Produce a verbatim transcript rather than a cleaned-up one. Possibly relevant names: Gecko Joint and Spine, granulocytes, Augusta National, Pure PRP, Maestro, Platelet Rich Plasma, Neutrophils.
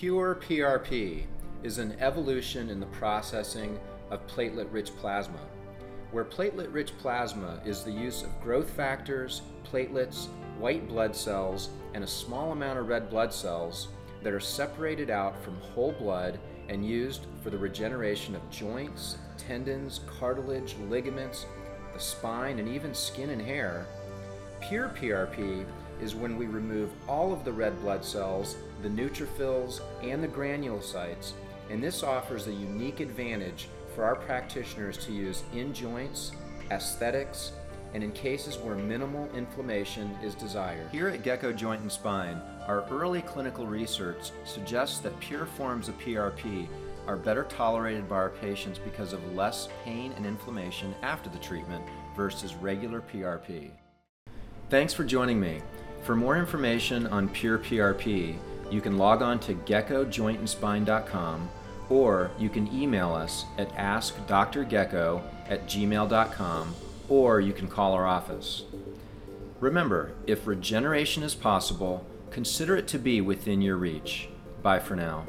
Pure P R P is an evolution in the processing of platelet-rich plasma, where platelet-rich plasma is the use of growth factors, platelets, white blood cells, and a small amount of red blood cells that are separated out from whole blood and used for the regeneration of joints, tendons, cartilage, ligaments, the spine, and even skin and hair. Pure P R P is when we remove all of the red blood cells, the neutrophils, and the granulocytes, and this offers a unique advantage for our practitioners to use in joints, aesthetics, and in cases where minimal inflammation is desired. Here at Gecko Joint and Spine, our early clinical research suggests that pure forms of P R P are better tolerated by our patients because of less pain and inflammation after the treatment versus regular P R P. Thanks for joining me. For more information on Pure P R P, you can log on to gecko joint and spine dot com, or you can email us at ask d r gecko at gmail dot com, or you can call our office. Remember, if regeneration is possible, consider it to be within your reach. Bye for now.